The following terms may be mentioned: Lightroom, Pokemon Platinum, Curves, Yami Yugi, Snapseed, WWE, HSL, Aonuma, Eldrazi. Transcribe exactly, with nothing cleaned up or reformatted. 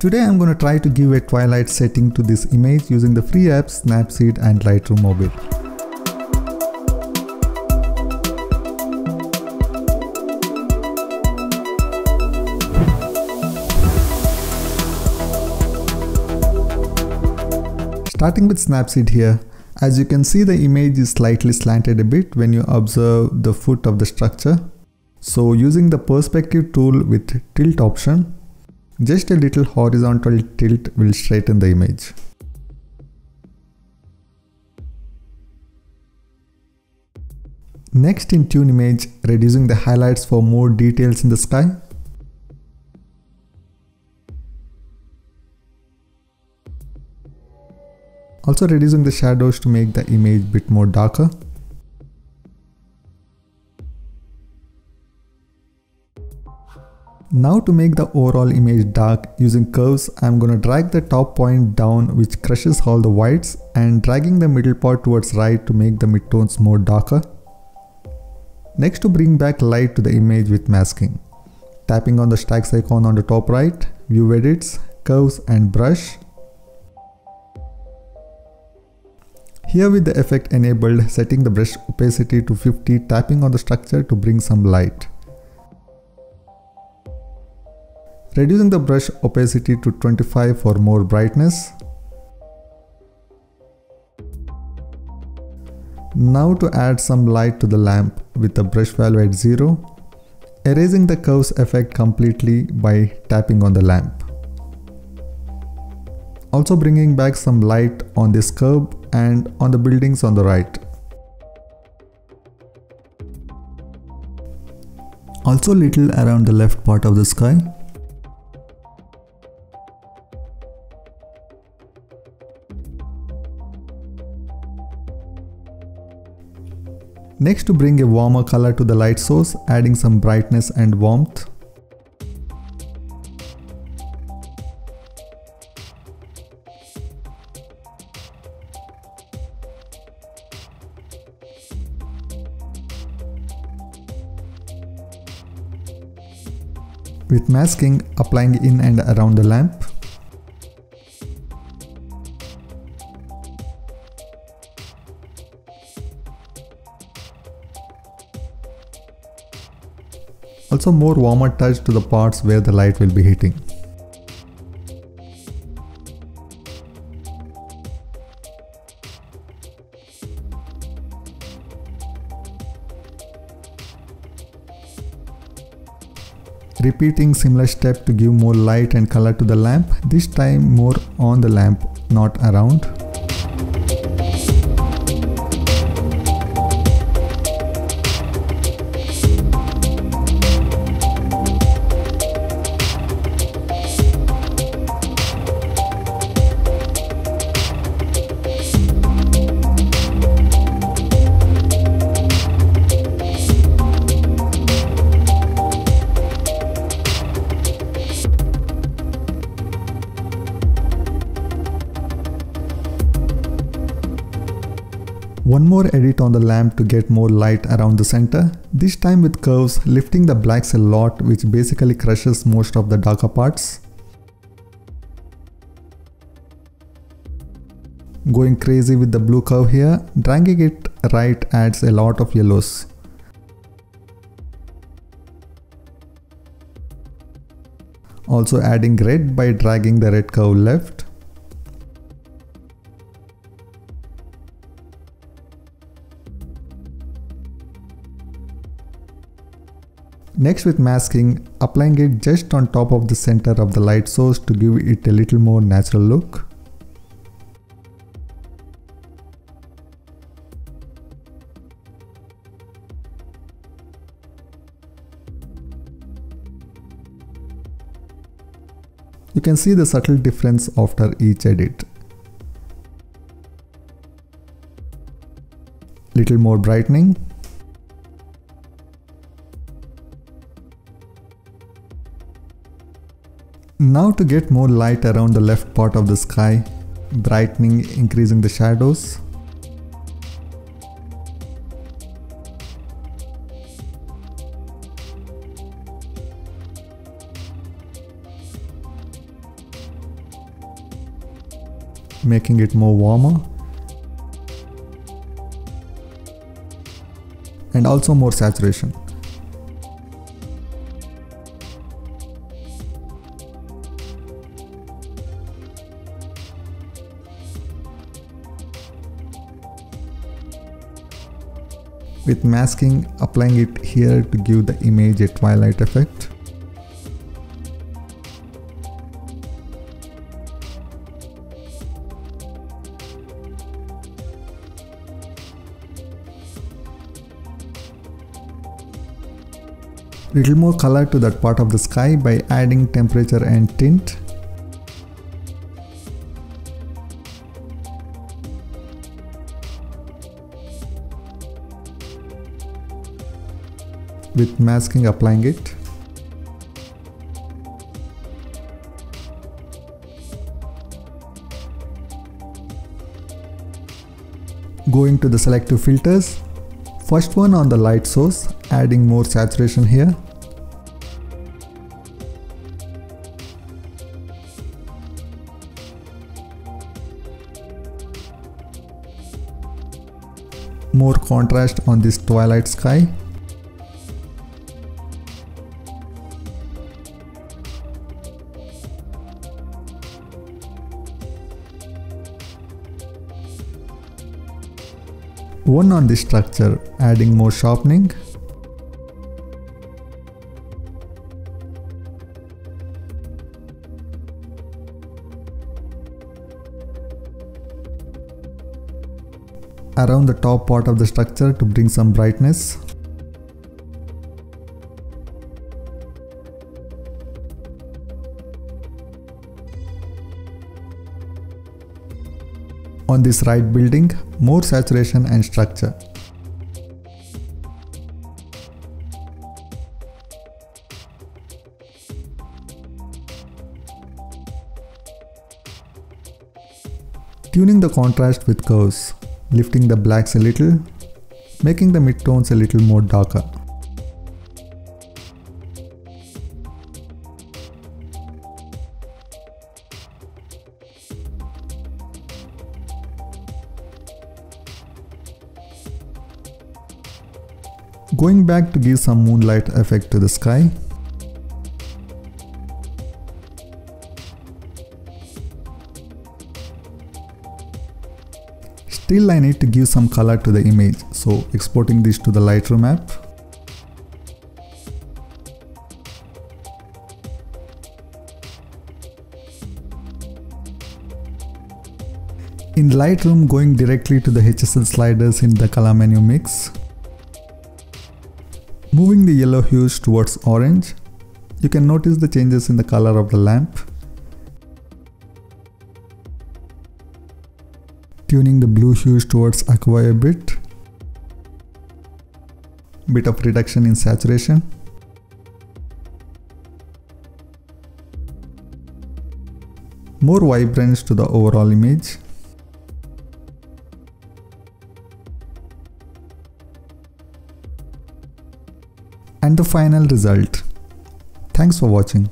Today I'm going to try to give a twilight setting to this image using the free apps Snapseed and Lightroom Mobile. Starting with Snapseed here, as you can see the image is slightly slanted a bit when you observe the foot of the structure. So using the perspective tool with tilt option, just a little horizontal tilt will straighten the image. Next, in Tune Image, reducing the highlights for more details in the sky. Also reducing the shadows to make the image a bit more darker. Now to make the overall image dark, using curves, I'm gonna drag the top point down which crushes all the whites, and dragging the middle part towards right to make the midtones more darker. Next, to bring back light to the image with masking. Tapping on the stacks icon on the top right, view edits, curves and brush. Here with the effect enabled, setting the brush opacity to fifty, tapping on the structure to bring some light. Reducing the brush opacity to twenty-five for more brightness. Now to add some light to the lamp with the brush value at zero, erasing the curves effect completely by tapping on the lamp. Also bringing back some light on this curve and on the buildings on the right. Also little around the left part of the sky. Next, to bring a warmer color to the light source, adding some brightness and warmth. With masking, applying in and around the lamp. Also more warmer touch to the parts where the light will be hitting. Repeating similar step to give more light and color to the lamp, this time more on the lamp, not around. One more edit on the lamp to get more light around the center, this time with curves, lifting the blacks a lot, which basically crushes most of the darker parts. Going crazy with the blue curve here, dragging it right adds a lot of yellows. Also adding red by dragging the red curve left. Next, with masking, applying it just on top of the center of the light source to give it a little more natural look. You can see the subtle difference after each edit. Little more brightening. Now to get more light around the left part of the sky, brightening, increasing the shadows. making it more warmer and also more saturation. With masking, applying it here to give the image a twilight effect. Little more color to that part of the sky by adding temperature and tint. With masking, applying it. Going to the selective filters. First one on the light source, adding more saturation here. More contrast on this twilight sky. One on this structure, adding more sharpening. Around the top part of the structure to bring some brightness. On this right building, more saturation and structure. Tuning the contrast with curves, lifting the blacks a little, making the midtones a little more darker. Going back to give some moonlight effect to the sky. Still I need to give some color to the image, so exporting this to the Lightroom app. In Lightroom, going directly to the H S L sliders in the color menu mix. Moving the yellow hues towards orange, you can notice the changes in the color of the lamp. Tuning the blue hues towards aqua a bit. Bit of reduction in saturation. More vibrance to the overall image. And the final result. Thanks for watching.